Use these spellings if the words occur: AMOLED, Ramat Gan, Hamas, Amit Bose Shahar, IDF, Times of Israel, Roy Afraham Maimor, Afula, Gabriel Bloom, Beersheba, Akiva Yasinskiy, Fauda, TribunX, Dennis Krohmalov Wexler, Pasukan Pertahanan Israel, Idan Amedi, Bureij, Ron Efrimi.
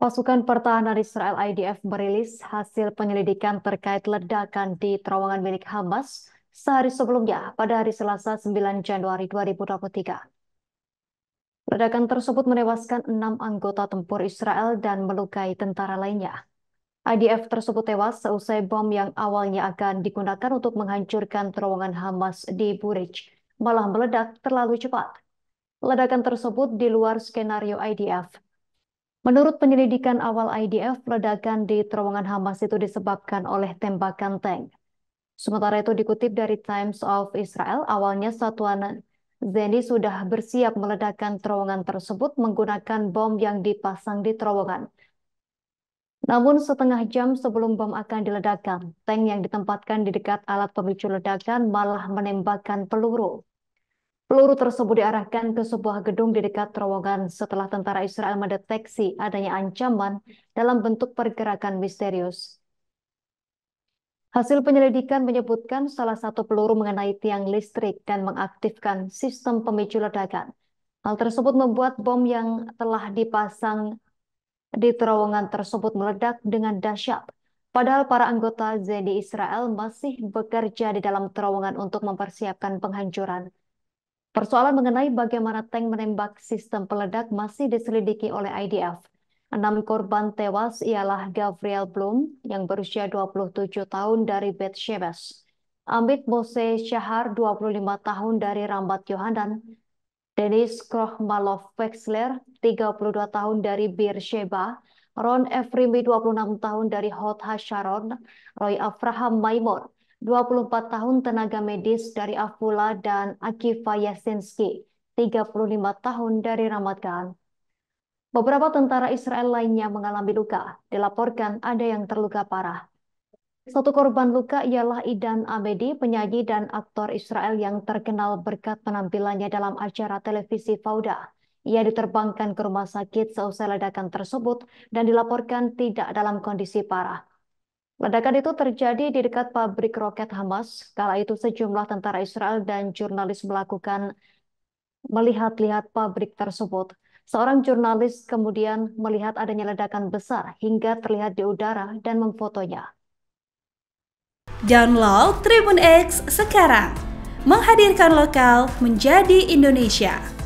Pasukan Pertahanan Israel IDF merilis hasil penyelidikan terkait ledakan di terowongan milik Hamas sehari sebelumnya pada hari Selasa 9 Januari 2023. Ledakan tersebut menewaskan 6 anggota tempur Israel dan melukai tentara lainnya. IDF tersebut tewas seusai bom yang awalnya akan digunakan untuk menghancurkan terowongan Hamas di Bureij malah meledak terlalu cepat. Ledakan tersebut di luar skenario IDF. Menurut penyelidikan awal IDF, ledakan di terowongan Hamas itu disebabkan oleh tembakan tank. Sementara itu dikutip dari Times of Israel, awalnya satuan Zeni sudah bersiap meledakkan terowongan tersebut menggunakan bom yang dipasang di terowongan. Namun setengah jam sebelum bom akan diledakkan, tank yang ditempatkan di dekat alat pemicu ledakan malah menembakkan peluru. Peluru tersebut diarahkan ke sebuah gedung di dekat terowongan setelah tentara Israel mendeteksi adanya ancaman dalam bentuk pergerakan misterius. Hasil penyelidikan menyebutkan salah satu peluru mengenai tiang listrik dan mengaktifkan sistem pemicu ledakan. Hal tersebut membuat bom yang telah dipasang di terowongan tersebut meledak dengan dahsyat. Padahal para anggota Zeni Israel masih bekerja di dalam terowongan untuk mempersiapkan penghancuran. Persoalan mengenai bagaimana tank menembak sistem peledak masih diselidiki oleh IDF. 6 korban tewas ialah Gabriel Bloom yang berusia 27 tahun dari Beersheba, Amit Bose Shahar 25 tahun dari Ramat Gan, Dennis Krohmalov Wexler 32 tahun dari Beersheba, Ron Efrimi 26 tahun dari Roy Afraham Maimor 24 tahun tenaga medis dari Afula dan Akiva Yasinskiy, 35 tahun dari Ramat Gan. Beberapa tentara Israel lainnya mengalami luka. Dilaporkan ada yang terluka parah. Satu korban luka ialah Idan Amedi, penyanyi dan aktor Israel yang terkenal berkat penampilannya dalam acara televisi Fauda. Ia diterbangkan ke rumah sakit seusai ledakan tersebut dan dilaporkan tidak dalam kondisi parah. Ledakan itu terjadi di dekat pabrik roket Hamas. Kala itu sejumlah tentara Israel dan jurnalis melihat-lihat pabrik tersebut. Seorang jurnalis kemudian melihat adanya ledakan besar hingga terlihat di udara dan memfotonya. Download TribunX sekarang. Menghadirkan lokal menjadi Indonesia.